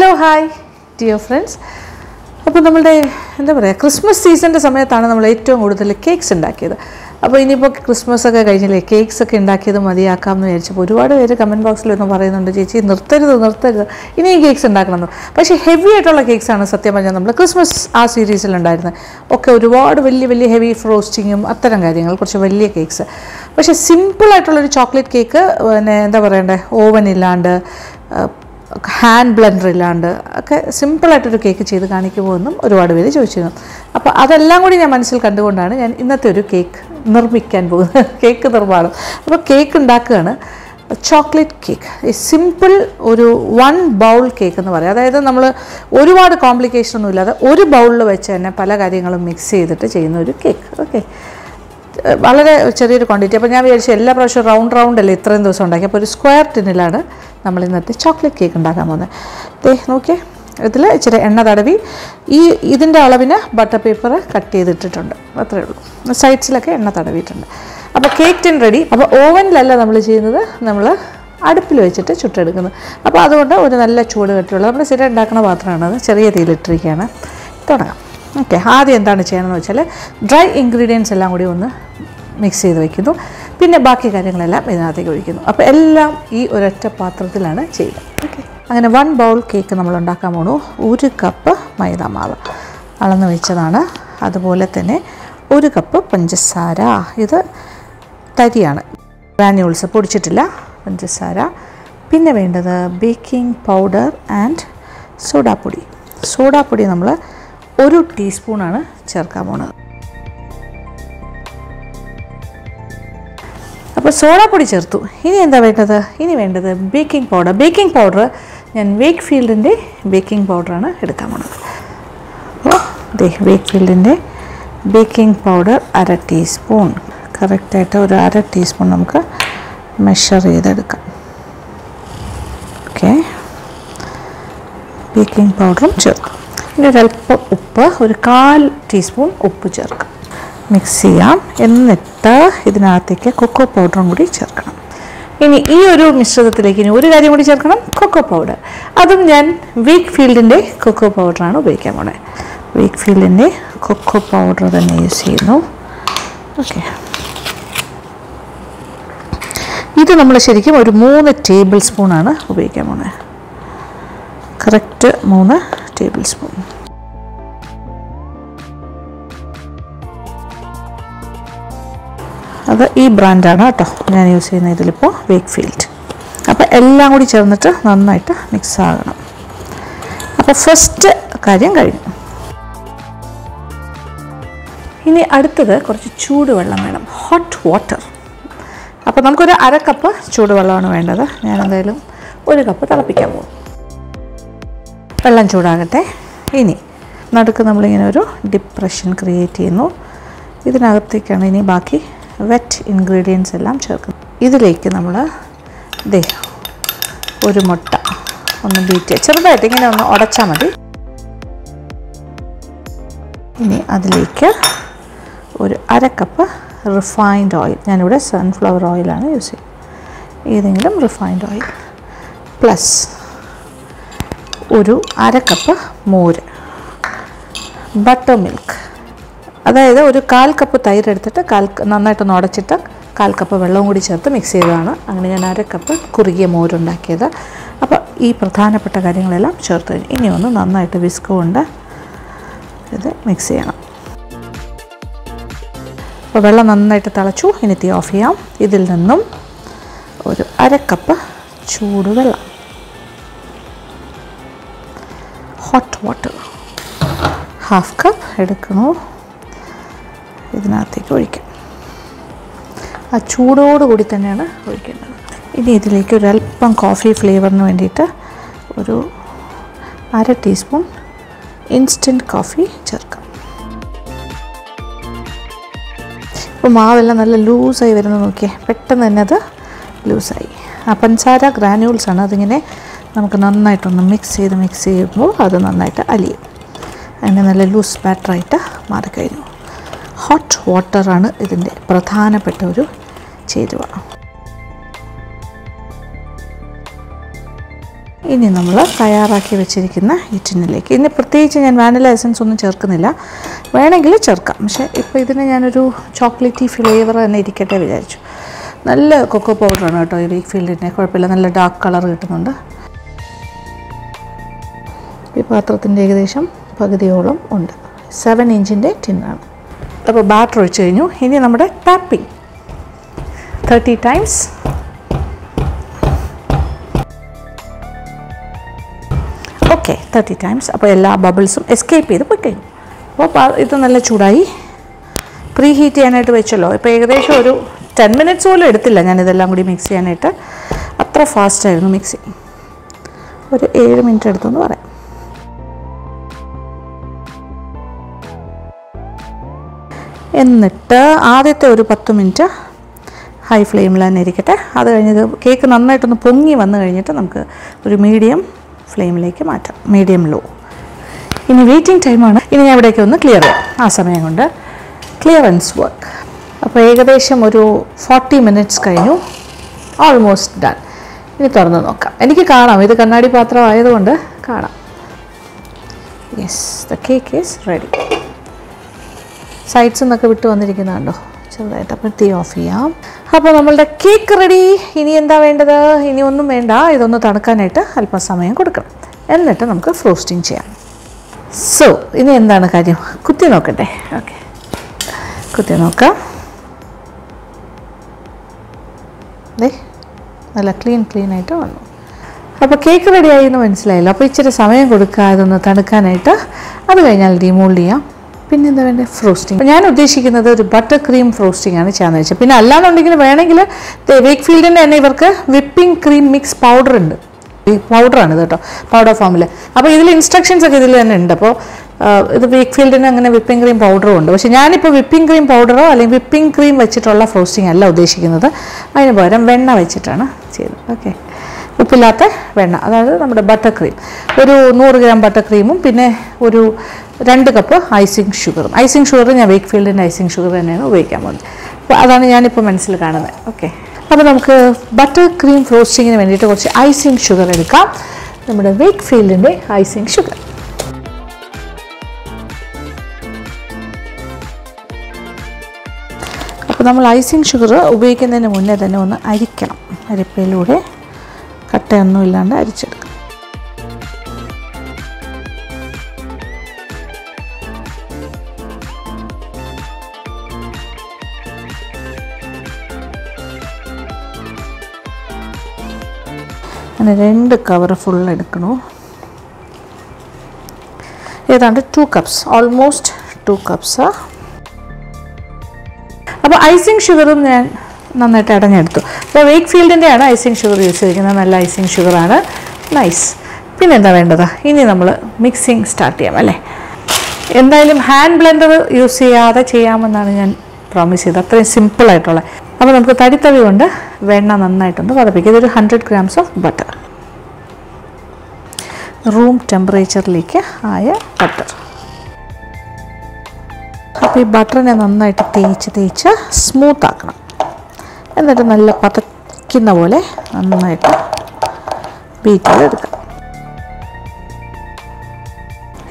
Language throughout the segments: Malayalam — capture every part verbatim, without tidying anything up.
Hello hi dear friends. അപ്പോൾ നമ്മുടെ എന്താ പറയുക, ക്രിസ്മസ് സീസണിൻ്റെ സമയത്താണ് നമ്മൾ ഏറ്റവും കൂടുതൽ കേക്ക്സ് ഉണ്ടാക്കിയത്. അപ്പോൾ ഇനിയിപ്പോൾ ക്രിസ്മസ് ഒക്കെ കഴിഞ്ഞില്ലേ, കേക്ക്സ് ഒക്കെ ഉണ്ടാക്കിയത് മതിയാക്കാം എന്ന് വിചാരിച്ചപ്പോൾ ഒരുപാട് പേര് കമൻറ്റ് ബോക്സിൽ ഒന്ന് പറയുന്നുണ്ട്, ചേച്ചി നിർത്തരുത് നിർത്തരുത് ഇനി ഈ കേക്ക്സ് ഉണ്ടാക്കണമെന്ന്. പക്ഷേ ഹെവി ആയിട്ടുള്ള കേക്ക്സാണ് സത്യം പറഞ്ഞാൽ നമ്മൾ ക്രിസ്മസ് ആ സീരീസിലുണ്ടായിരുന്നത് ഒക്കെ, ഒരുപാട് വലിയ വലിയ ഹെവി ഫ്രോസ്റ്റിങ്ങും അത്തരം കാര്യങ്ങൾ, കുറച്ച് വലിയ കേക്ക്സ്. പക്ഷേ സിമ്പിളായിട്ടുള്ളൊരു ചോക്ലേറ്റ് കേക്ക്, പിന്നെ എന്താ പറയണ്ടേ, ഓവൻ ഇല്ലാണ്ട് ഹാൻഡ് ബ്ലെൻഡർ ഇല്ലാണ്ട് ഒക്കെ സിമ്പിളായിട്ടൊരു കേക്ക് ചെയ്ത് കാണിക്കുമോ എന്നും ഒരുപാട് പേര് ചോദിച്ചിരുന്നു. അപ്പോൾ അതെല്ലാം കൂടി ഞാൻ മനസ്സിൽ കണ്ടുകൊണ്ടാണ് ഞാൻ ഇന്നത്തെ ഒരു കേക്ക് നിർമ്മിക്കാൻ പോകുന്നത്, കേക്ക് നിർമ്മാണം. അപ്പോൾ കേക്ക് ഉണ്ടാക്കുകയാണ്, ചോക്ലേറ്റ് കേക്ക്, സിമ്പിൾ ഒരു വൺ ബൗൾ കേക്ക് എന്ന് പറയും. അതായത് നമ്മൾ ഒരുപാട് കോംപ്ലിക്കേഷൻ ഒന്നും ഇല്ലാതെ ഒരു ബൗളിൽ വെച്ച് തന്നെ പല കാര്യങ്ങളും മിക്സ് ചെയ്തിട്ട് ചെയ്യുന്ന ഒരു കേക്ക്. ഓക്കെ, വളരെ ചെറിയൊരു ക്വാണ്ടിറ്റി. അപ്പോൾ ഞാൻ വിചാരിച്ചു എല്ലാ പ്രാവശ്യം റൗണ്ട് റൗണ്ട് അല്ലേ ഇത്രയും ദിവസം ഉണ്ടാക്കി, അപ്പോൾ ഒരു സ്ക്വയർ ടിന്നിലാണ് നമ്മൾ ഇന്നത്തെ ചോക്ലേറ്റ് കേക്ക് ഉണ്ടാക്കാൻ പോകുന്നത്. നോക്കിയേ, ഇതിൽ ഇച്ചിരി എണ്ണ തടവി ഈ ഇതിൻ്റെ അളവിന് ബട്ടർ പേപ്പർ കട്ട് ചെയ്തിട്ടിട്ടുണ്ട്, അത്രയേ ഉള്ളൂ. സൈഡ്സിലൊക്കെ എണ്ണ തടവിയിട്ടുണ്ട്. അപ്പോൾ കേക്ക് ടിൻ റെഡി. അപ്പോൾ ഓവനിലല്ല നമ്മൾ ചെയ്യുന്നത്, നമ്മൾ അടുപ്പിൽ വെച്ചിട്ട് ചുട്ടെടുക്കുന്നത്. അപ്പോൾ അതുകൊണ്ട് ഒരു നല്ല ചൂട് കെട്ടുള്ളത് നമ്മൾ സ്ഥിരം ഉണ്ടാക്കുന്ന പാത്രമാണത്. ചെറിയ തീയിലിട്ടിരിക്കുകയാണ്. തുടങ്ങാം. ഓക്കെ, ആദ്യം എന്താണ് ചെയ്യണമെന്ന് വെച്ചാൽ ഡ്രൈ ഇൻഗ്രീഡിയൻസ് എല്ലാം കൂടി ഒന്ന് മിക്സ് ചെയ്ത് വയ്ക്കുന്നു, പിന്നെ ബാക്കി കാര്യങ്ങളെല്ലാം ഇതിനകത്തേക്ക് ഒഴിക്കുന്നു. അപ്പോൾ എല്ലാം ഈ ഒരൊറ്റ പാത്രത്തിലാണ് ചെയ്യുന്നത്. ഓക്കെ, അങ്ങനെ വൺ ബൗൾ കേക്ക് നമ്മൾ ഉണ്ടാക്കാൻ പോണു. ഒരു കപ്പ് മൈദ മാവ് അളന്ന് വെച്ചതാണ്, അതുപോലെ തന്നെ ഒരു കപ്പ് പഞ്ചസാര, ഇത് തരിയാണ്, ഗ്രാനുവൽസ് പൊടിച്ചിട്ടില്ല, പഞ്ചസാര. പിന്നെ വേണ്ടത് ബേക്കിംഗ് പൗഡർ ആൻഡ് സോഡാപ്പൊടി. സോഡാപ്പൊടി നമ്മൾ ഒരു ടീസ്പൂണാണ് ചേർക്കാൻ പോണത്. അപ്പോൾ സോഡാപ്പൊടി ചേർത്തു. ഇനി എന്താ വേണ്ടത്? ഇനി വേണ്ടത് ബേക്കിംഗ് പൗഡർ. ബേക്കിംഗ് പൗഡർ ഞാൻ വെയ്ക്ക്ഫീൽഡിൻ്റെ ബേക്കിംഗ് പൗഡറാണ് എടുക്കാൻ പോണത്. അപ്പോൾ ദേ വെയ്ക്ക്ഫീൽഡിൻ്റെ ബേക്കിംഗ് പൗഡർ അര ടീസ്പൂൺ, കറക്റ്റായിട്ട് ഒരു അര ടീസ്പൂൺ നമുക്ക് മെഷർ ചെയ്തെടുക്കാം. ഓക്കെ, ബേക്കിംഗ് പൗഡറും ചേർക്കാം. പിന്നെ ഒരല്പം ഉപ്പ്, ഒരു കാൽ ടീസ്പൂൺ ഉപ്പ് ചേർക്കാം. മിക്സ് ചെയ്യാം. എന്നിട്ട് ഇതിനകത്തേക്ക് കൊക്കോ പൗഡറും കൂടി ചേർക്കണം. ഇനി ഈ ഒരു മിശ്രിതത്തിലേക്ക് ഇനി ഒരു കാര്യം കൂടി ചേർക്കണം, കൊക്കോ പൗഡർ. അതും ഞാൻ വെയ്ക്ക്ഫീൽഡിൻ്റെ കൊക്കോ പൗഡറാണ് ഉപയോഗിക്കാൻ പോണത്. വെയ്ക്ക്ഫീൽഡിൻ്റെ കൊക്കോ പൗഡർ തന്നെ യൂസ് ചെയ്യുന്നു. ഓക്കെ, ഇത് നമ്മൾ ശരിക്കും ഒരു മൂന്ന് ടേബിൾ സ്പൂണാണ് ഉപയോഗിക്കാൻ പോണത്, കറക്റ്റ് മൂന്ന് ടേബിൾ സ്പൂൺ. അത് ഈ ബ്രാൻഡാണ് കേട്ടോ ഞാൻ യൂസ് ചെയ്യുന്ന, ഇതിലിപ്പോൾ വെയ്ക്ക്ഫീൽഡ്. അപ്പോൾ എല്ലാം കൂടി ചേർന്നിട്ട് നന്നായിട്ട് മിക്സ് ആകണം. അപ്പോൾ ഫസ്റ്റ് കാര്യം കഴിഞ്ഞു. ഇനി അടുത്തത് കുറച്ച് ചൂടുവെള്ളം വേണം, ഹോട്ട് വാട്ടർ. അപ്പോൾ നമുക്കൊരു അര കപ്പ് ചൂടുവെള്ളമാണ് വേണ്ടത്. ഞാൻ എന്തായാലും ഒരു കപ്പ് തിളപ്പിക്കാൻ പോകും. വെള്ളം ചൂടാകട്ടെ. ഇനി നടുക്ക് നമ്മളിങ്ങനെ ഒരു ഡിപ്രഷൻ ക്രിയേറ്റ് ചെയ്യുന്നു. ഇതിനകത്തേക്കാണ് ഇനി ബാക്കി വെറ്റ് ഇൻഗ്രീഡിയൻസ് എല്ലാം ചേർക്കുന്നത്. ഇതിലേക്ക് നമ്മൾ ദേ ഒരു മുട്ട ഒന്ന് ബീറ്റ് ചെറുതായിട്ട് ഇങ്ങനെ ഒന്ന് ഉടച്ചാൽ മതി. ഇനി അതിലേക്ക് ഒരു അര കപ്പ് റിഫൈൻഡ് ഓയിൽ, ഞാനിവിടെ സൺഫ്ലവർ ഓയിലാണ് യൂസ് ചെയ്യുന്നത്, ഏതെങ്കിലും റിഫൈൻഡ് ഓയിൽ, പ്ലസ് ഒരു അര കപ്പ് മോര്, ബട്ടർ മിൽക്ക്. അതായത് ഒരു കാൽ കപ്പ് തൈരെടുത്തിട്ട് കാൽ നന്നായിട്ടൊന്ന് ഉടച്ചിട്ട് കാൽ കപ്പ് വെള്ളവും കൂടി ചേർത്ത് മിക്സ് ചെയ്തതാണ്. അങ്ങനെ ഞാൻ അര കപ്പ് കുറുകിയ മോരുണ്ടാക്കിയത്. അപ്പോൾ ഈ പ്രധാനപ്പെട്ട കാര്യങ്ങളെല്ലാം ചേർത്ത് ഇനി ഒന്ന് നന്നായിട്ട് വിസ്ക് കൊണ്ട് ഇത് മിക്സ് ചെയ്യണം. അപ്പോൾ വെള്ളം നന്നായിട്ട് തിളച്ചു. ഇനി തീ ഓഫ് ചെയ്യാം. ഇതിൽ നിന്നും ഒരു അര കപ്പ് ചൂടുവെള്ളം, ഹോട്ട് വാട്ടർ, ഹാഫ് കപ്പ് എടുക്കണോ, ഇതിനകത്തേക്ക് ഒഴിക്കാം. ആ ചൂടോടുകൂടി തന്നെയാണ് ഒഴിക്കേണ്ടത്. ഇനി ഇതിലേക്ക് ഒരല്പം കോഫി ഫ്ലേവറിന് വേണ്ടിയിട്ട് ഒരു അര ടീസ്പൂൺ ഇൻസ്റ്റൻറ്റ് കോഫി ചേർക്കാം. ഇപ്പോൾ മാവെല്ലാം നല്ല ലൂസായി വരുന്നത് നോക്കിയേ, പെട്ടെന്ന് തന്നെ അത് ലൂസായി. ആ പഞ്ചസാര ഗ്രാനുവൽസാണ്, അതിങ്ങനെ നമുക്ക് നന്നായിട്ടൊന്ന് മിക്സ് ചെയ്ത് മിക്സ് ചെയ്യുമ്പോൾ അത് നന്നായിട്ട് അലിയും, അങ്ങനെ നല്ല ലൂസ് ബാറ്ററായിട്ട് മാറിക്കഴിഞ്ഞു. ഹോട്ട് വാട്ടറാണ് ഇതിൻ്റെ പ്രധാനപ്പെട്ട ഒരു ചേരുവ. इन नम्मल तैयाराक्कि वेच्चिरिक्कुन्न इटिनिलेक्क इन प्रत्येकिच्चु ഞാൻ വാനില എസൻസ് ഒന്നും ചേർക്കുന്നില്ല വേണമെങ്കിൽ ചേർക്കാം പക്ഷേ ഇപ്പോൾ ഇതിനെ ഞാൻ ഒരു ചോക്ലേറ്റി ഫ്ലേവർ തന്നെ ഇരിക്കട്ടെ വിചാരിച്ചു നല്ല കൊക്കോ പൗഡർ ആണ് കേട്ടോ ഈ വീക്ക്ഫീൽഡിന്റെ കുഴപ്പമില്ല നല്ല ഡാർക്ക് കളർ കിട്ടുന്നുണ്ട് ഈ പാത്രത്തിന്റെ ഏകദേശം പകുതിയോളം ഉണ്ട് seven ഇഞ്ചിന്റെ ടിൻ ആണ് അപ്പോൾ ബാറ്റർ ഒഴിച്ചു കഴിഞ്ഞു ഇനി നമ്മുടെ tapping thirty times okay thirty times अब एल्ला बबल्सुम एस्केप ചെയ്തു പോയി അപ്പോൾ ഇത് നല്ല ചൂടായി പ്രീ ഹീറ്റ് ചെയ്യാനായിട്ട് വെച്ചല്ലോ ഇപ്പോൾ ഏകദേശം ഒരു ten മിനിറ്റ്സ് പോലും എടുത്തില്ല ഞാൻ ഇതെല്ലാം കൂടി മിക്സ് ചെയ്യാനായിട്ട് അത്ര ഫാസ്റ്റ് ആയിരുന്നു മിക്സി ഒരു seven മിനിറ്റ് എടുത്തു എന്ന് പറയാം എന്നിട്ട് ആദ്യത്തെ ഒരു ten മിനിറ്റ് ഹൈ ഫ്ലെയിമിൽ തന്നെ ഇരിക്കട്ടെ അത് കഴിഞ്ഞിട്ട് കേക്ക് നന്നായിട്ടൊന്ന് പൊങ്ങി വന്നു കഴിഞ്ഞിട്ട് നമുക്ക് ഒരു മീഡിയം ഫ്ലെയിമിലേക്ക് മാറ്റാം മീഡിയം ലോ ഇനി വെയിറ്റിംഗ് ടൈമാണ് ഇനി ഞാൻ ഇവിടേക്ക് ഒന്ന് ക്ലിയർ ചെയ്യാം ആ സമയം കൊണ്ട് ക്ലിയറൻസ് വർക്ക് അപ്പോൾ ഏകദേശം ഒരു forty മിനിറ്റ്സ് കഴിഞ്ഞു ഓൾമോസ്റ്റ് ഡൺ ഇനി തുറന്ന് നോക്കാം എനിക്ക് കാണാം ഇത് കണ്ണാടി പാത്രം ആയതുകൊണ്ട് കാണാം yes the cake is ready sides എന്നൊക്കെ വിട്ടു വന്നിരിക്കുന്നുണ്ടോ ചെറുതായിട്ട് അപ്പം തീ ഓഫ് ചെയ്യാം അപ്പോൾ നമ്മളുടെ കേക്ക് റെഡി ഇനി എന്താ വേണ്ടത് ഇനി ഒന്നും വേണ്ട ഇതൊന്ന് തണുക്കാനായിട്ട് അല്പം സമയം കൊടുക്കണം എന്നിട്ട് നമുക്ക് ഫ്രോസ്റ്റിംഗ് ചെയ്യാം സോ ഇനി എന്താണ് കാര്യം കുത്തി നോക്കട്ടെ ഓക്കെ കുത്തി നോക്കാം ദേ നല്ല ക്ലീൻ ക്ലീൻ ആയിട്ട് വന്നു അപ്പോൾ കേക്ക് റെഡിയായി എന്ന് മനസ്സിലായല്ലോ അപ്പോൾ ഇച്ചിരി സമയം കൊടുക്കുക ഇതൊന്ന് തണുക്കാനായിട്ട് അത് കഴിഞ്ഞാൽ ഡീമോൾഡ് ചെയ്യാം പിന്നെ എന്താ വേണ്ടത് ഫ്രോസ്റ്റിംഗ് ഞാൻ ഉദ്ദേശിക്കുന്നത് ഒരു ബട്ടർ ക്രീം ഫ്രോസ്റ്റിംഗ് ആണ് ചെയ്യാന്ന് വെച്ചാൽ പിന്നെ അല്ലാന്നുണ്ടെങ്കിൽ വേണമെങ്കിൽ വേക്ക്ഫീൽഡിൻ്റെ തന്നെ ഇവർക്ക് വിപ്പിംഗ് ക്രീം മിക്സ് പൗഡർ ഉണ്ട് ഈ പൗഡറാണ് ഇത് കേട്ടോ പൗഡർ ഫോമിൽ അപ്പോൾ ഇതിൽ ഇൻസ്ട്രക്ഷൻസ് ഒക്കെ ഇതിൽ തന്നെ ഉണ്ട് അപ്പോൾ ഇത് വേക്ക്ഫീൽഡിന് അങ്ങനെ വിപ്പിംഗ് ക്രീം പൗഡറും ഉണ്ട് പക്ഷേ ഞാനിപ്പോൾ വിപ്പിംഗ് ക്രീം പൗഡറോ അല്ലെങ്കിൽ വിപ്പിംഗ് ക്രീം വെച്ചിട്ടുള്ള ഫ്രോസ്റ്റിംഗ് അല്ല ഉദ്ദേശിക്കുന്നത് അതിന് പകരം വെണ്ണ വെച്ചിട്ടാണ് ചെയ്യുന്നത് ഓക്കെ ഉപ്പില്ലാത്ത വെണ്ണ അതായത് നമ്മുടെ ബട്ടർ ക്രീം ഒരു നൂറ് ഗ്രാം ബട്ടർ ക്രീമും പിന്നെ ഒരു രണ്ട് കപ്പ് ഐസിങ് ഷുഗറും ഐസിങ് ഷുഗർ ഞാൻ വേക്ക്ഫീൽഡിൻ്റെ ഐസിങ് ഷുഗർ തന്നെയാണ് ഉപയോഗിക്കാൻ പോകുന്നത് അപ്പോൾ അതാണ് ഞാനിപ്പോൾ മനസ്സിൽ കാണുന്നത് ഓക്കെ അപ്പോൾ നമുക്ക് ബട്ടർ ക്രീം ഫ്രോസ്റ്റിങ്ങിന് വേണ്ടിയിട്ട് കുറച്ച് ഐസിങ് ഷുഗർ എടുക്കാം നമ്മുടെ വേക്ക്ഫീൽഡിൻ്റെ ഐസിങ് ഷുഗർ അപ്പോൾ നമ്മൾ ഐസിങ് ഷുഗർ ഉപയോഗിക്കുന്നതിന് മുന്നേ തന്നെ ഒന്ന് അരിക്കണം അരിപ്പയിലൂടെ കട്ടയൊന്നും ഇല്ലാണ്ട് അരിച്ചെടുക്കാം അങ്ങനെ രണ്ട് കവർ ഫുൾ എടുക്കണോ ഏതാണ്ട് two cups almost two cups അപ്പോൾ ഐസിങ് ഷുഗറും ഞാൻ നന്നായിട്ട് അടഞ്ഞെടുത്തു അപ്പോൾ വേക്ക്ഫീൽഡിൻ്റെ ആണ് ഐസിങ് ഷുഗർ യൂസ് ചെയ്തിരിക്കുന്നത് നല്ല ഐസിങ് ഷുഗറാണ് നൈസ് പിന്നെ എന്താ വേണ്ടത് ഇനി നമ്മൾ മിക്സിങ് സ്റ്റാർട്ട് ചെയ്യാം അല്ലേ എന്തായാലും ഹാൻഡ് ബ്ലെൻഡർ യൂസ് ചെയ്യാതെ ചെയ്യാമെന്നാണ് ഞാൻ പ്രോമിസ് ചെയ്തത് അത്രയും സിമ്പിളായിട്ടുള്ള അപ്പോൾ നമുക്ക് തരിത്തവി കൊണ്ട് വെണ്ണ നന്നായിട്ടൊന്ന് പതപ്പിക്കുക ഇതൊരു hundred grams of butter room ടെമ്പറേച്ചറിലേക്ക് ആയ ബട്ടർ അപ്പോൾ ഈ ബട്ടറിനെ നന്നായിട്ട് തേച്ച് തേച്ച് സ്മൂത്താക്കണം എന്നിട്ട് നല്ല പതയ്ക്കുന്ന പോലെ നന്നായിട്ട് ബീറ്റ് ചെയ്തെടുക്കാം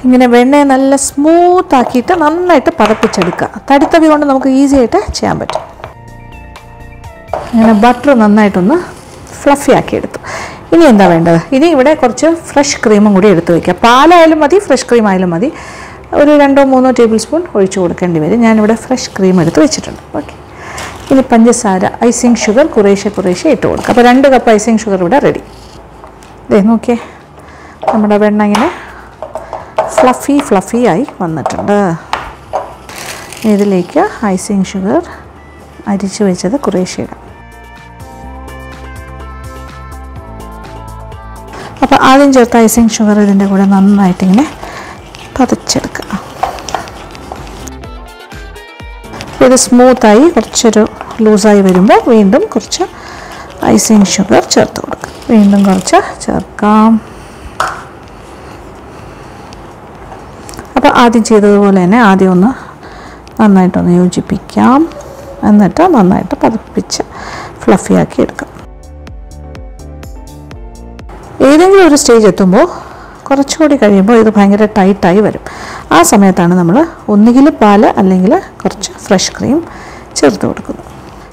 ഇങ്ങനെ വെണ്ണയെ നല്ല സ്മൂത്താക്കിയിട്ട് നന്നായിട്ട് പതപ്പിച്ചെടുക്കുക തടിത്തവി കൊണ്ട് നമുക്ക് ഈസി ആയിട്ട് ചെയ്യാൻ പറ്റും അങ്ങനെ ബട്ടർ നന്നായിട്ടൊന്ന് ഫ്ലഫി ആക്കിയെടുത്തു ഇനി എന്താ വേണ്ടത് ഇനി ഇവിടെ കുറച്ച് ഫ്രഷ് ക്രീമും കൂടി എടുത്ത് വയ്ക്കുക പാലായാലും മതി ഫ്രഷ് ക്രീം ആയാലും മതി ഒരു രണ്ടോ മൂന്നോ ടേബിൾ സ്പൂൺ ഒഴിച്ചു കൊടുക്കേണ്ടി വരും ഞാനിവിടെ ഫ്രഷ് ക്രീം എടുത്ത് വെച്ചിട്ടുണ്ട് ഓക്കെ ഇനി പഞ്ചസാര ഐസിങ് ഷുഗർ കുറേശ്ശെ കുറേശ്ശെ ഇട്ട് കൊടുക്കുക അപ്പോൾ രണ്ട് കപ്പ് ഐസിങ് ഷുഗർ ഇവിടെ റെഡി ദേ നോക്കിയേ നമ്മുടെ വെണ്ണ ഇങ്ങനെ ഫ്ലഫി ഫ്ലഫി ആയി വന്നിട്ടുണ്ട് ഇതിലേക്ക് ഐസിങ് ഷുഗർ അരിച്ചു വെച്ചത് കുറേശ്ശെ ഇടാം അപ്പോൾ ആദ്യം ചേർത്ത ഐസിങ് ഷുഗർ ഇതിൻ്റെ കൂടെ നന്നായിട്ടിങ്ങനെ പതച്ചെടുക്കുക ഇത് സ്മൂത്തായി കുറച്ചൊരു ലൂസായി വരുമ്പോൾ വീണ്ടും കുറച്ച് ഐസിങ് ഷുഗർ ചേർത്ത് കൊടുക്കുക വീണ്ടും കുറച്ച് ചേർക്കാം അപ്പോൾ ആദ്യം ചെയ്തതുപോലെ തന്നെ ആദ്യം ഒന്ന് നന്നായിട്ടൊന്ന് യോജിപ്പിക്കാം എന്നിട്ട് നന്നായിട്ട് പതപ്പിച്ച് ഫ്ലഫിയാക്കി എടുക്കാം ഏതെങ്കിലും ഒരു സ്റ്റേജ് എത്തുമ്പോൾ കുറച്ചുകൂടി കഴിയുമ്പോൾ ഇത് ഭയങ്കര ടൈറ്റായി വരും. ആ സമയത്താണ് നമ്മൾ ഒന്നുകിൽ പാല് അല്ലെങ്കിൽ കുറച്ച് ഫ്രഷ് ക്രീം ചേർത്ത് കൊടുക്കുന്നത്.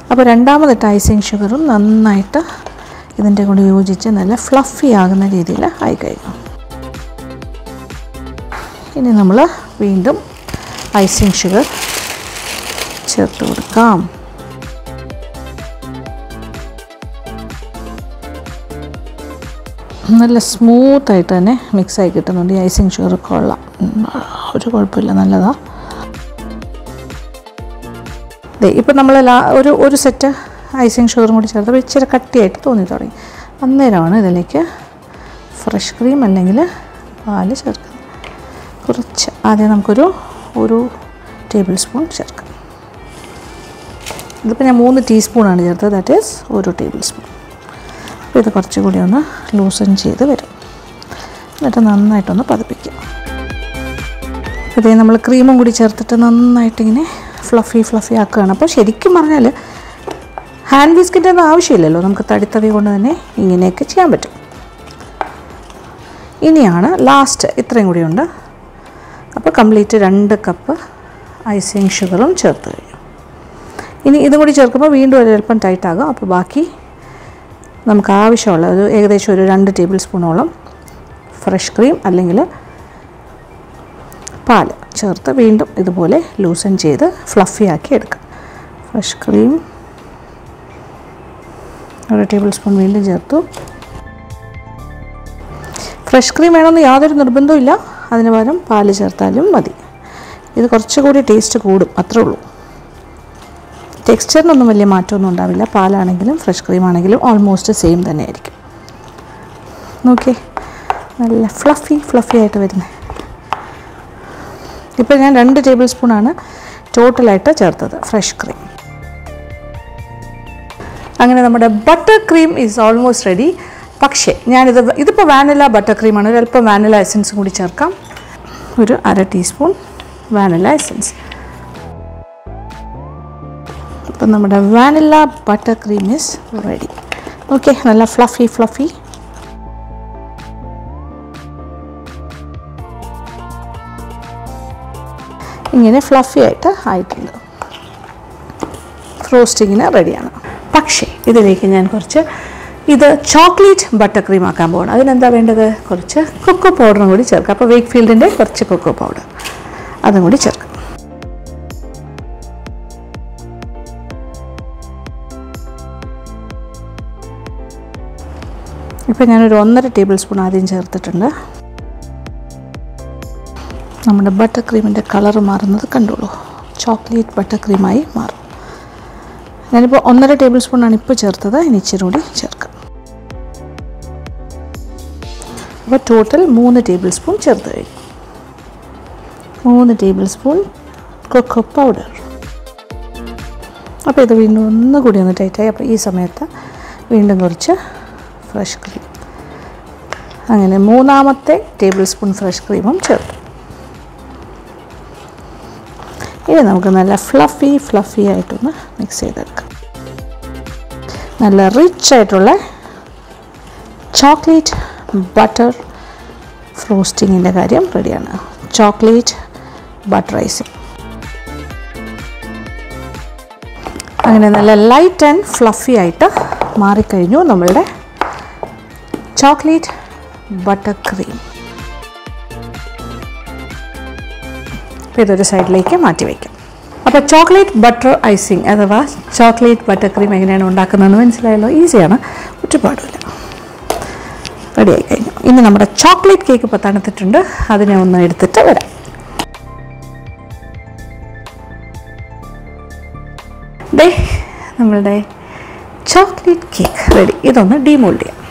അപ്പോൾ രണ്ടാമതായിട്ട് ഐസിങ് ഷുഗറും നന്നായിട്ട് ഇതിൻ്റെ കൂടെ യോജിച്ച് നല്ല ഫ്ലഫി ആകുന്ന രീതിയിൽ ആയി കഴിഞ്ഞു. ഇനി നമ്മൾ വീണ്ടും ഐസിങ് ഷുഗർ ചേർത്ത് കൊടുക്കാം. നല്ല സ്മൂത്തായിട്ട് തന്നെ മിക്സായി കിട്ടുന്നുണ്ട്. ഈ ഐസിങ് ഷുഗർ കൊള്ളാം, ഒരു കുഴപ്പമില്ല, നല്ലതാണ്. അതെ, ഇപ്പം നമ്മൾ ഒരു ഒരു സെറ്റ് ഐസിങ് ഷുഗറും കൂടി ചേർത്തപ്പോൾ ഇച്ചിരി കട്ടിയായിട്ട് തോന്നി തുടങ്ങി. അന്നേരമാണ് ഇതിലേക്ക് ഫ്രഷ് ക്രീം അല്ലെങ്കിൽ പാല് ചേർക്കുന്നത്. കുറച്ച് ആദ്യം നമുക്കൊരു ഒരു ടേബിൾ സ്പൂൺ ചേർക്കാം. ഇതിപ്പോൾ ഞാൻ മൂന്ന് ടീസ്പൂണാണ് ചേർത്തത്, ദാറ്റ് ഈസ് ഒരു ടേബിൾ സ്പൂൺ. ഇത് കുറച്ചുകൂടി ഒന്ന് ലൂസൺ ചെയ്ത് വരും. എന്നിട്ട് നന്നായിട്ടൊന്ന് പതപ്പിക്കുക. ഇതേ നമ്മൾ ക്രീമും കൂടി ചേർത്തിട്ട് നന്നായിട്ടിങ്ങനെ ഫ്ലഫി ഫ്ലഫി ആക്കുകയാണ്. അപ്പോൾ ശരിക്കും പറഞ്ഞാൽ ഹാൻഡ് വിസ്കിൻ്റെ ഒന്നും ആവശ്യമില്ലല്ലോ, നമുക്ക് തടിത്തവി കൊണ്ട് തന്നെ ഇങ്ങനെയൊക്കെ ചെയ്യാൻ പറ്റും. ഇനിയാണ് ലാസ്റ്റ്, ഇത്രയും കൂടിയുണ്ട്. അപ്പോൾ കംപ്ലീറ്റ് രണ്ട് കപ്പ് ഐസിങ് ഷുഗറും ചേർത്ത് കഴിയും. ഇനി ഇതും കൂടി ചേർക്കുമ്പോൾ വീണ്ടും ഒരു അല്പം ടൈറ്റാകും. അപ്പോൾ ബാക്കി നമുക്ക് ആവശ്യമുള്ള ഒരു ഏകദേശം ഒരു രണ്ട് ടേബിൾ സ്പൂണോളം ഫ്രഷ് ക്രീം അല്ലെങ്കിൽ പാൽ ചേർത്ത് വീണ്ടും ഇതുപോലെ ലൂസൻ ചെയ്ത് ഫ്ലഫിയാക്കി എടുക്കാം. ഫ്രഷ് ക്രീം ഒരു ടേബിൾ സ്പൂൺ വീണ്ടും ചേർത്തു. ഫ്രഷ് ക്രീം വേണമെന്ന് യാതൊരു നിർബന്ധമില്ല, അതിന് പകരം പാൽ ചേർത്താലും മതി. ഇത് കുറച്ചുകൂടി ടേസ്റ്റ് കൂടും, അത്രേ ഉള്ളൂ. ടെക്സ്ചറിനൊന്നും വലിയ മാറ്റമൊന്നും ഉണ്ടാവില്ല. പാലാണെങ്കിലും ഫ്രഷ് ക്രീമാണെങ്കിലും ഓൾമോസ്റ്റ് സെയിം തന്നെ ആയിരിക്കും. നോക്കി, നല്ല ഫ്ലഫി ഫ്ലഫി ആയിട്ട് വരുന്നത്. ഇപ്പോൾ ഞാൻ രണ്ട് ടേബിൾ സ്പൂണാണ് ടോട്ടലായിട്ട് ചേർത്തത് ഫ്രഷ് ക്രീം. അങ്ങനെ നമ്മുടെ butter cream is almost ready. പക്ഷേ ഞാനിത് ഇതിപ്പോൾ വാനില ബട്ടർ ക്രീമാണ്, ഒരല്പം വാനില എസൻസും കൂടി ചേർക്കാം. ഒരു അര ടീസ്പൂൺ വാനില എസൻസ്. അപ്പം നമ്മുടെ vanilla butter cream is ready. Okay, നല്ല ഫ്ലഫി ഫ്ലഫി. ഇങ്ങനെ ഫ്ലഫി ആയിട്ട് ആയിട്ടുണ്ട്. ഫ്രോസ്റ്റിങ്ങിന് റെഡിയാണ്. പക്ഷേ ഇതിലേക്ക് ഞാൻ കുറച്ച് ഇത് ചോക്ലേറ്റ് ബട്ടർ ക്രീം ആക്കാൻ പോകണം. അതിനെന്താ വേണ്ടത്? കുറച്ച് കൊക്കോ പൗഡറും കൂടി ചേർക്കാം. അപ്പോൾ വെയ്ക്ക്ഫീൽഡിൻ്റെ കുറച്ച് കൊക്കോ പൗഡർ അതും കൂടി ചേർക്കാം. ഇപ്പോൾ ഞാനൊരു ഒന്നര ടേബിൾ സ്പൂൺ ആദ്യം ചേർത്തിട്ടുണ്ട്. നമ്മുടെ ബട്ടർ ക്രീമിൻ്റെ കളർ മാറുന്നത് കണ്ടോളൂ, ചോക്ലേറ്റ് ബട്ടർ ക്രീമായി മാറും. ഞാനിപ്പോൾ ഒന്നര ടേബിൾ സ്പൂണാണ് ഇപ്പോൾ ചേർത്തത്, ഇനി ഇച്ചിരി കൂടി ചേർക്കാം. അപ്പോൾ ടോട്ടൽ മൂന്ന് ടേബിൾ സ്പൂൺ ചേർത്ത് കഴിക്കും. മൂന്ന് ടേബിൾ സ്പൂൺ കൊക്കോ പൗഡർ. അപ്പോൾ ഇത് വീണ്ടും ഒന്നുകൂടി ഒന്ന് ടൈറ്റായി. അപ്പോൾ ഈ സമയത്ത് വീണ്ടും കുറച്ച് ഫ്രഷ് ക്രീം, അങ്ങനെ മൂന്നാമത്തെ ടേബിൾ സ്പൂൺ ഫ്രഷ് ക്രീമും ചേർത്തു. ഇനി നമുക്ക് നല്ല ഫ്ലഫി ഫ്ലഫി ആയിട്ടൊന്ന് മിക്സ് ചെയ്തെടുക്കാം. നല്ല റിച്ച് ആയിട്ടുള്ള ചോക്ലേറ്റ് ബട്ടർ ഫ്രോസ്റ്റിങ്ങിൻ്റെ കാര്യം റെഡിയാണ്. Chocolate butter icing. അങ്ങനെ നല്ല ലൈറ്റ് ആൻഡ് ഫ്ലഫി ആയിട്ട് മാറിക്കഴിഞ്ഞു നമ്മളുടെ ചോക്ലേറ്റ് ബട്ടർ ക്രീം. ഇതൊരു സൈഡിലേക്ക് മാറ്റി വയ്ക്കാം. അപ്പോൾ ചോക്ലേറ്റ് ബട്ടർ ഐസിങ് അഥവാ ചോക്ലേറ്റ് ബട്ടർ ക്രീം എങ്ങനെയാണ് ഉണ്ടാക്കുന്നതെന്ന് മനസ്സിലായല്ലോ. ഈസിയാണ്, ഒറ്റപ്പാടുമില്ല. റെഡിയായി കഴിഞ്ഞു. ഇനി നമ്മുടെ ചോക്ലേറ്റ് കേക്ക് ഇപ്പോൾ തണുത്തിട്ടുണ്ട്, അതിനെ ഒന്ന് എടുത്തിട്ട് വരാം. ദേ നമ്മളുടെ ചോക്ലേറ്റ് കേക്ക് റെഡി. ഇതൊന്ന് ഡീമോൾഡ് ചെയ്യാം.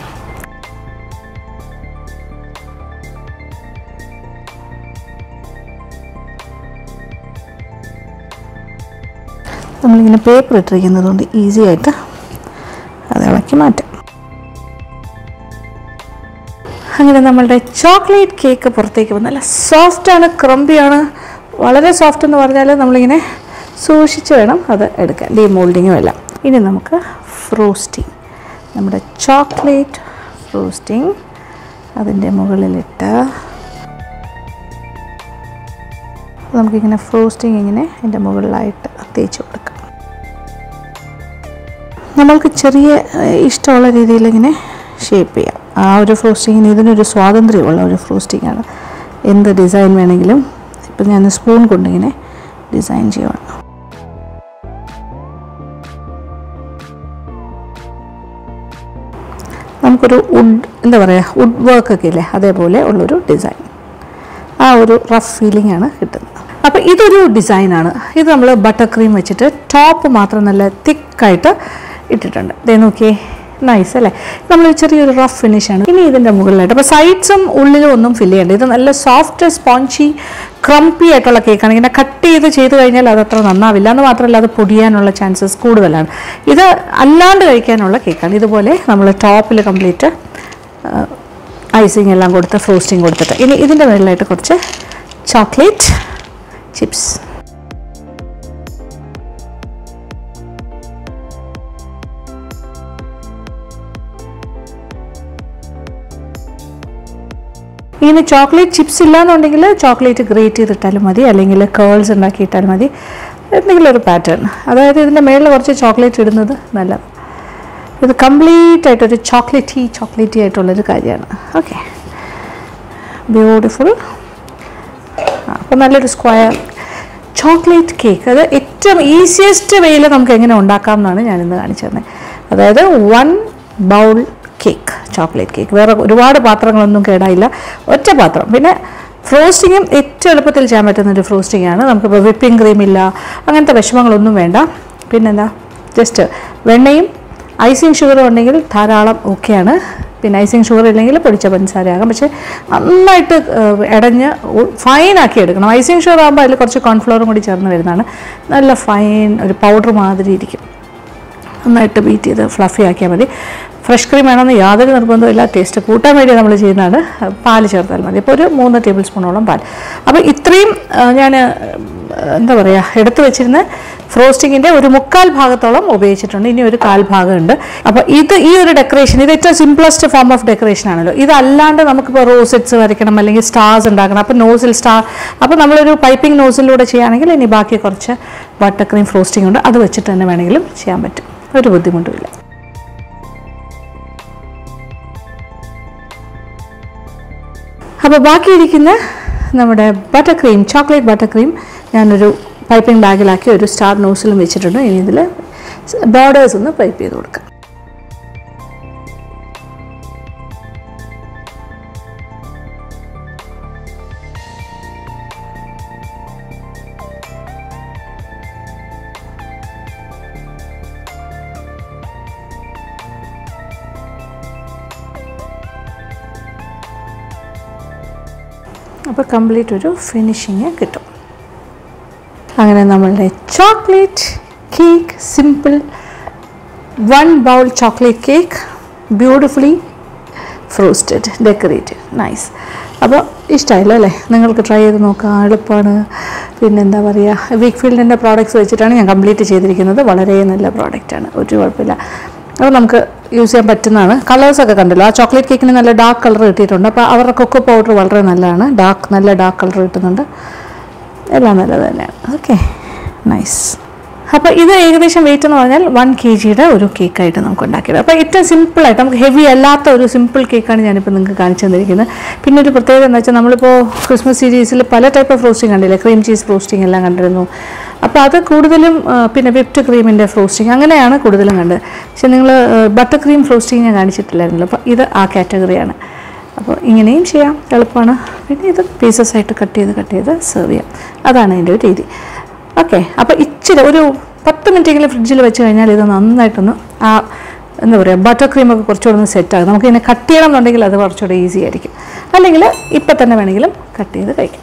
നമ്മളിങ്ങനെ പേപ്പർ ഇട്ടിരിക്കുന്നത് കൊണ്ട് ഈസി ആയിട്ട് അത് ഇളക്കി മാറ്റാം. അങ്ങനെ നമ്മളുടെ ചോക്ലേറ്റ് കേക്ക് പുറത്തേക്ക് വന്നു. നല്ല സോഫ്റ്റാണ്, ക്രംബിയാണ്, വളരെ സോഫ്റ്റ് എന്ന് പറഞ്ഞാൽ നമ്മളിങ്ങനെ സൂക്ഷിച്ച് വേണം അത് എടുക്കാൻ, ഡീമോൾഡിങ്ങും എല്ലാം. ഇനി നമുക്ക് ഫ്രോസ്റ്റിംഗ്, നമ്മുടെ ചോക്ലേറ്റ് ഫ്രോസ്റ്റിംഗ് അതിൻ്റെ മുകളിലിട്ട് നമുക്കിങ്ങനെ ഫ്രോസ്റ്റിംഗ് ഇങ്ങനെ അതിൻ്റെ മുകളിലായിട്ട് തേച്ച് കൊടുക്കാം. നമ്മൾക്ക് ചെറിയ ഇഷ്ടമുള്ള രീതിയിൽ ഇങ്ങനെ ഷേപ്പ് ചെയ്യാം. ആ ഒരു ഫ്രോസ്റ്റിങ്ങിന് ഇതിനൊരു സ്വാതന്ത്ര്യമുള്ള ഒരു ഫ്രോസ്റ്റിങ്ങാണ്. എന്ത് ഡിസൈൻ വേണമെങ്കിലും ഇപ്പം ഞാൻ സ്പൂൺ കൊണ്ടിങ്ങനെ ഡിസൈൻ ചെയ്യുകയാണ്. നമുക്കൊരു വുഡ് എന്താ പറയുക വുഡ് വർക്കൊക്കെ ഇല്ലേ അതേപോലെ ഉള്ളൊരു ഡിസൈൻ, ആ ഒരു റഫ് ഫീലിംഗ് ആണ് കിട്ടുന്നത്. അപ്പോൾ ഇതൊരു ഡിസൈനാണ്. ഇത് നമ്മൾ ബട്ടർ ക്രീം വെച്ചിട്ട് ടോപ്പ് മാത്രം നല്ല തിക്കായിട്ട് ഇട്ടിട്ടുണ്ട്. ദേ നോക്കിയേ, നൈസ് അല്ലേ? നമ്മൾ ചെറിയൊരു റഫ് ഫിനിഷാണ് ഇനി ഇതിൻ്റെ മുകളിലായിട്ട്. അപ്പോൾ സൈഡ്സും ഉള്ളിലും ഒന്നും ഫില്ല് ചെയ്യേണ്ട. ഇത് നല്ല സോഫ്റ്റ് സ്പോഞ്ചി ക്രംപി ആയിട്ടുള്ള കേക്കാണ്. ഇങ്ങനെ കട്ട് ചെയ്ത് ചെയ്ത് കഴിഞ്ഞാൽ അതത്ര നന്നാവില്ല എന്ന് മാത്രമല്ല അത് പൊടിയാനുള്ള ചാൻസസ് കൂടുതലാണ്. ഇത് അല്ലാണ്ട് കഴിക്കാനുള്ള കേക്കാണ്. ഇതുപോലെ നമ്മൾ ടോപ്പിൽ കംപ്ലീറ്റ് ഐസിങ് എല്ലാം കൊടുത്ത് ഫ്രോസ്റ്റിങ് കൊടുത്തിട്ട് ഇനി ഇതിൻ്റെ മുകളിലായിട്ട് കുറച്ച് ചോക്ലേറ്റ് ചിപ്സ്. ഇനി ചോക്ലേറ്റ് ചിപ്സ് ഇല്ലാന്നുണ്ടെങ്കിൽ ചോക്ലേറ്റ് ഗ്രേറ്റ് ചെയ്തിട്ടാലും മതി, അല്ലെങ്കിൽ കേൾസ് ഉണ്ടാക്കിയിട്ടാലും മതി. എന്തെങ്കിലും ഒരു പാറ്റേൺ, അതായത് ഇതിൻ്റെ മേളിൽ കുറച്ച് ചോക്ലേറ്റ് ഇടുന്നത് നല്ലത്. ഇത് കംപ്ലീറ്റ് ആയിട്ടൊരു ചോക്ലേറ്റി ചോക്ലേറ്റി ആയിട്ടുള്ളൊരു കാര്യമാണ്. Okay, beautiful. അപ്പോൾ നല്ലൊരു സ്ക്വയർ ചോക്ലേറ്റ് കേക്ക്. അത് ഏറ്റവും ഈസിയസ്റ്റ് വേയിൽ നമുക്ക് എങ്ങനെ ഉണ്ടാക്കാം എന്നാണ് ഞാനിന്ന് കാണിച്ചു തന്നെ. അതായത് one bowl cake, chocolate cake. വേറെ ഒരുപാട് പാത്രങ്ങളൊന്നും കേടായില്ല, ഒറ്റ പാത്രം. പിന്നെ ഫ്രോസ്റ്റിങ്ങും ഏറ്റവും എളുപ്പത്തിൽ ചെയ്യാൻ പറ്റുന്നൊരു ഫ്രോസ്റ്റിങ്ങാണ്. നമുക്കിപ്പോൾ വിപ്പിംഗ് ക്രീമില്ല, അങ്ങനത്തെ വിഷമങ്ങളൊന്നും വേണ്ട. പിന്നെന്താ, ജസ്റ്റ് വെണ്ണയും ഐസിങ് ഷുഗറും ഉണ്ടെങ്കിൽ ധാരാളം ഓക്കെയാണ്. പിന്നെ ഐസിങ് ഷുഗർ ഇല്ലെങ്കിൽ പൊടിച്ച പഞ്ചസാരയാകാം. പക്ഷേ നന്നായിട്ട് ഇടഞ്ഞ് ഫൈനാക്കി എടുക്കണം. ഐസിങ് ഷുഗർ ആകുമ്പോൾ അതിൽ കുറച്ച് കോൺഫ്ലോറും കൂടി ചേർന്ന് വരുന്നതാണ്. നല്ല ഫൈൻ ഒരു പൗഡർ മാതിരി ഇരിക്കും. നന്നായിട്ട് ബീറ്റ് ചെയ്ത് ഫ്ലഫി ആക്കിയാൽ മതി. ഫ്രഷ് ക്രീം വേണമെന്ന് യാതൊരു നിർബന്ധമില്ല. ടേസ്റ്റ് കൂട്ടാൻ വേണ്ടി നമ്മൾ ചെയ്യുന്നതാണ്. പാല് ചേർത്താൽ മതി. ഇപ്പോൾ ഒരു മൂന്ന് ടേബിൾ സ്പൂണോളം പാൽ. അപ്പോൾ ഇത്രയും ഞാൻ എന്താ പറയുക എടുത്തു വെച്ചിരുന്ന ഫ്രോസ്റ്റിങ്ങിൻ്റെ ഒരു മുക്കാൽ ഭാഗത്തോളം ഉപയോഗിച്ചിട്ടുണ്ട്. ഇനി ഒരു കാൽ ഭാഗമുണ്ട്. അപ്പോൾ ഇത് ഈ ഒരു ഡെക്കറേഷൻ, ഇത് ഏറ്റവും സിംപ്ലസ്റ്റ് ഫോം ഓഫ് ഡെക്കറേഷൻ ആണല്ലോ. ഇതല്ലാണ്ട് നമുക്കിപ്പോൾ റോസെറ്റ്സ് വരയ്ക്കണം, അല്ലെങ്കിൽ സ്റ്റാർസ് ഉണ്ടാക്കണം. അപ്പോൾ നോസിൽ സ്റ്റാർ, അപ്പോൾ നമ്മളൊരു പൈപ്പിംഗ് നോസിലൂടെ ചെയ്യുകയാണെങ്കിൽ ഇനി ബാക്കി കുറച്ച് ബട്ടർ ക്രീം ഫ്രോസ്റ്റിംഗ് ഉണ്ട്, അത് വെച്ചിട്ട് തന്നെ വേണമെങ്കിലും ചെയ്യാൻ പറ്റും. ഒരു ബുദ്ധിമുട്ടുമില്ല. അപ്പോൾ ബാക്കിയിരിക്കുന്ന നമ്മുടെ butter cream, chocolate butter cream ഞാനൊരു പൈപ്പിംഗ് ബാഗിലാക്കി ഒരു സ്റ്റാർ നോസിലും വെച്ചിട്ടുണ്ട്. ഇനി ഇതിൽ ബോർഡേഴ്സ് ഒന്ന് പൈപ്പ് ചെയ്ത് കൊടുക്കാം. അപ്പോൾ കംപ്ലീറ്റ് ഒരു ഫിനിഷിങ് കിട്ടും. അങ്ങനെ നമ്മളുടെ chocolate cake, simple one bowl chocolate cake, beautifully frosted, decorated, nice. അപ്പോൾ ഇഷ്ടമായല്ലോ അല്ലേ? നിങ്ങൾക്ക് ട്രൈ ചെയ്ത് നോക്കാം, എളുപ്പമാണ്. പിന്നെന്താ പറയുക, വീക്ക്ഫീൽഡിൻ്റെ പ്രോഡക്റ്റ്സ് വെച്ചിട്ടാണ് ഞാൻ കംപ്ലീറ്റ് ചെയ്തിരിക്കുന്നത്. വളരെ നല്ല പ്രോഡക്റ്റാണ്, ഒരു കുഴപ്പമില്ല. അപ്പോൾ നമുക്ക് യൂസ് ചെയ്യാൻ പറ്റുന്നതാണ്. കളേഴ്സൊക്കെ കണ്ടല്ലോ, ആ ചോക്ലേറ്റ് കേക്കിന് നല്ല ഡാർക്ക് കളർ കിട്ടിയിട്ടുണ്ട്. അപ്പോൾ അവരുടെ കൊക്കോ പൗഡർ വളരെ നല്ലതാണ്. ഡാർക്ക് നല്ല ഡാർക്ക് കളർ കിട്ടുന്നുണ്ട്. എല്ലാം നല്ലത് തന്നെയാണ്. Okay, nice. അപ്പോൾ ഇത് ഏകദേശം വെയിറ്റ് എന്ന് പറഞ്ഞാൽ വൺ കെ ജിയുടെ ഒരു കേക്കായിട്ട് നമുക്ക് ഉണ്ടാക്കിയത്. അപ്പോൾ ഏറ്റവും സിമ്പിളായിട്ട് നമുക്ക് ഹെവി അല്ലാത്ത ഒരു സിമ്പിൾ കേക്കാണ് ഞാനിപ്പോൾ നിങ്ങൾക്ക് കാണിച്ചു തന്നിരിക്കുന്നത്. പിന്നെ ഒരു പ്രത്യേകത എന്താ വെച്ചാൽ, നമ്മളിപ്പോൾ ക്രിസ്മസ് സീരീസിൽ പല ടൈപ്പ് ഓഫ് ഫ്രോസ്റ്റിംഗ് കണ്ടില്ലേ, ക്രീം ചീസ് ഫ്രോസ്റ്റിംഗ് എല്ലാം കണ്ടിരുന്നു. അപ്പോൾ അത് കൂടുതലും പിന്നെ വിപ്ഡ് ക്രീമിൻ്റെ ഫ്രോസ്റ്റിംഗ് അങ്ങനെയാണ് കൂടുതലും കണ്ടത്. പക്ഷേ നിങ്ങൾ ബട്ടർ ക്രീം ഫ്രോസ്റ്റിംഗ് ഞാൻ കാണിച്ചിട്ടില്ലായിരുന്നല്ലോ. അപ്പോൾ ഇത് ആ കാറ്റഗറിയാണ്. അപ്പോൾ ഇങ്ങനെയും ചെയ്യാം, എളുപ്പമാണ്. പിന്നെ ഇത് പീസസ് ആയിട്ട് കട്ട് ചെയ്ത് കട്ട് ചെയ്ത് സെർവ് ചെയ്യാം. അതാണ് അതിൻ്റെ ഒരു രീതി. ഓക്കെ, അപ്പോൾ ഇച്ചിരി ഒരു പത്ത് മിനിറ്റെങ്കിലും ഫ്രിഡ്ജിൽ വെച്ച് കഴിഞ്ഞാൽ ഇത് നന്നായിട്ടൊന്ന് ആ എന്താ പറയുക ബട്ടർ ക്രീമൊക്കെ കുറച്ചുകൂടെ ഒന്ന് സെറ്റാകും. നമുക്ക് ഇതിനെ കട്ട് ചെയ്യണം എന്നുണ്ടെങ്കിൽ അത് കുറച്ചുകൂടെ ഈസി ആയിരിക്കും. അല്ലെങ്കിൽ ഇപ്പം തന്നെ വേണമെങ്കിലും കട്ട് ചെയ്ത് കഴിക്കാം.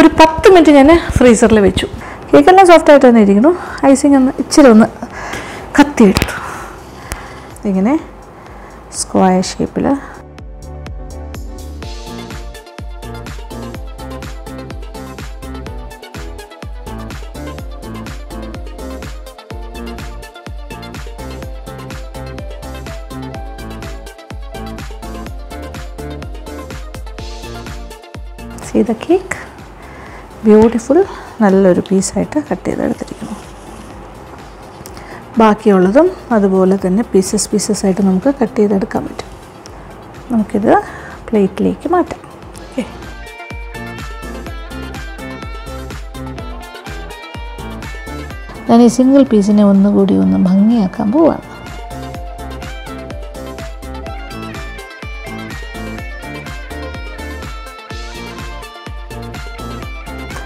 ഒരു പത്ത് മിനിറ്റ് ഞാൻ ഫ്രീസറിൽ വെച്ചു. കേക്കെല്ലാം സോഫ്റ്റായിട്ട് തന്നെ ഇരിക്കുന്നു. ഐസിങ് ഒന്ന് ഇച്ചിരി ഒന്ന് കത്തിയെടുത്തു ഇങ്ങനെ സ്ക്വയർ ഷേപ്പിൽ. See the cake? Beautiful. നല്ലൊരു piece ആയിട്ട് കട്ട് ചെയ്ത് എടുത്തിരിക്കുന്നു. ബാക്കിയുള്ളതും അതുപോലെ തന്നെ pieces pieces ആയിട്ട് നമുക്ക് കട്ട് ചെയ്ത് എടുക്കാൻ പറ്റും. നമുക്ക് ഇത് പ്ലേറ്റിലേക്ക് മാറ്റാം. ഓക്കേ. ഞാൻ ഈ സിംഗിൾ പീസിനെ ഒന്നുകൂടി ഒന്ന് ഭംഗിയാക്കാൻ പോവാണ്.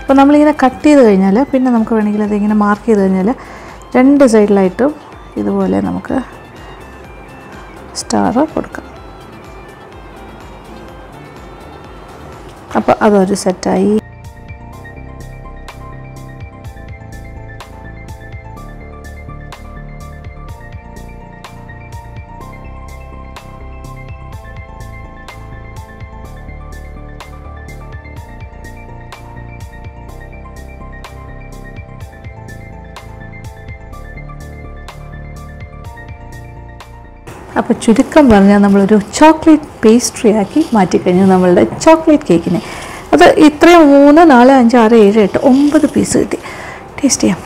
അപ്പോൾ നമ്മൾ ഇങ്ങനെ കട്ട് ചെയ്തു കഴിഞ്ഞാൽ പിന്നെ നമുക്ക് വേണമെങ്കിൽ അത് ഇങ്ങനെ മാർക്ക് ചെയ്തു കഴിഞ്ഞാൽ രണ്ട് സൈഡിലായിട്ടും ഇതുപോലെ നമുക്ക് സ്റ്റാർ കൊടുക്കാം. അപ്പോൾ അതൊരു സെറ്റായി. അപ്പോൾ ചുരുക്കം പറഞ്ഞാൽ നമ്മളൊരു ചോക്ലേറ്റ് പേസ്ട്രി ആക്കി മാറ്റിക്കഴിഞ്ഞു നമ്മളുടെ ചോക്ലേറ്റ് കേക്കിനെ. അത് ഇത്രയും മൂന്ന് നാല് അഞ്ച് ആറ് ഏഴ് എട്ട് ഒമ്പത് പീസ് കിട്ടി. ടേസ്റ്റ് ചെയ്യാം,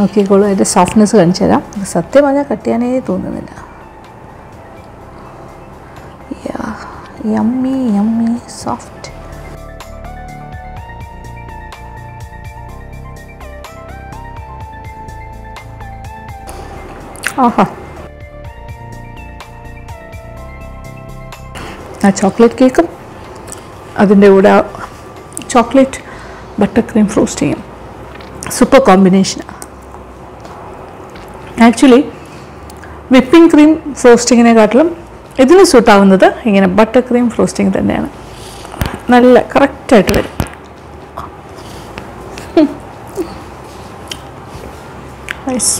നോക്കിക്കോളൂ. അതിൻ്റെ സോഫ്റ്റ്നെസ് കാണിച്ചു തരാം. സത്യം പറഞ്ഞാൽ കട്ട് ചെയ്യാനേ തോന്നുന്നില്ല. Yummy yummy soft. ആഹാ, ആ ചോക്ലേറ്റ് കേക്കും അതിൻ്റെ കൂടെ ആ ചോക്ലേറ്റ് ബട്ടർ ക്രീം ഫ്രോസ്റ്റിങ്ങും സൂപ്പർ കോമ്പിനേഷനാണ്. ആക്ച്വലി വിപ്പിംഗ് ക്രീം ഫ്രോസ്റ്റിങ്ങിനെക്കാട്ടിലും ഇതിന് സൂട്ടാവുന്നത് ഇങ്ങനെ ബട്ടർ ക്രീം ഫ്രോസ്റ്റിംഗ് തന്നെയാണ്. നല്ല കറക്റ്റായിട്ട് വരും. നൈസ്.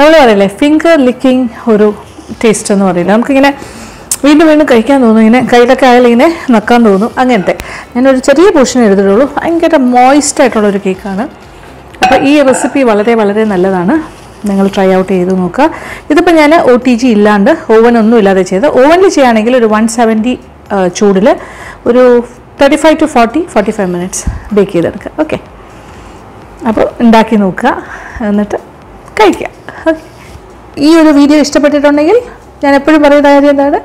നമ്മൾ പറയില്ലേ ഫിംഗർ ലിക്കിങ് ഒരു ടേസ്റ്റ് എന്ന് പറയില്ല. നമുക്കിങ്ങനെ വീണ്ടും വീണ്ടും കഴിക്കാൻ തോന്നും, ഇങ്ങനെ കയ്യിലൊക്കെ ആയാലും ഇങ്ങനെ നക്കാൻ തോന്നും. അങ്ങനത്തെ ഞാനൊരു ചെറിയ പോർഷൻ എടുത്തിട്ടുള്ളൂ. ഭയങ്കര മോയിസ്റ്റായിട്ടുള്ളൊരു കേക്കാണ്. അപ്പോൾ ഈ റെസിപ്പി വളരെ വളരെ നല്ലതാണ്. നിങ്ങൾ ട്രൈ ഔട്ട് ചെയ്ത് നോക്കുക. ഇതിപ്പോൾ ഞാൻ ഒ ടി ജി ഇല്ലാണ്ട് ഓവനൊന്നും ഇല്ലാതെ ചെയ്ത്, ഓവനിൽ ചെയ്യുകയാണെങ്കിൽ ഒരു വൺ സെവൻറ്റി ചൂടിൽ ഒരു thirty five to forty forty five minutes bake ചെയ്തെടുക്കുക. ഓക്കെ, അപ്പോൾ ഉണ്ടാക്കി നോക്കുക, എന്നിട്ട് കഴിക്കുക. ഓക്കെ, ഈ ഒരു വീഡിയോ ഇഷ്ടപ്പെട്ടിട്ടുണ്ടെങ്കിൽ ഞാൻ എപ്പോഴും പറയുന്ന കാര്യം എന്താണ്,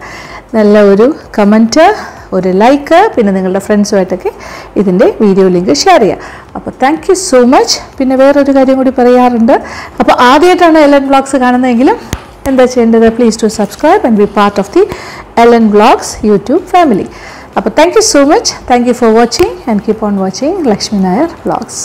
നല്ല ഒരു കമൻറ്റ്, ഒരു ലൈക്ക്, പിന്നെ നിങ്ങളുടെ ഫ്രണ്ട്സുമായിട്ടൊക്കെ ഇതിൻ്റെ വീഡിയോ ലിങ്ക് ഷെയർ ചെയ്യുക. അപ്പോൾ താങ്ക് യു സോ മച്ച്. പിന്നെ വേറൊരു കാര്യം കൂടി പറയാറുണ്ട്. അപ്പോൾ ആദ്യമായിട്ടാണ് എലൻ വ്ളോഗ്സ് കാണുന്നതെങ്കിലും എന്താ ചെയ്യേണ്ടത്? Please to subscribe and be part of the L N vlogs YouTube family. അപ്പോൾ thank you so much. Thank you for watching and keep on watching Lakshmi Nair vlogs.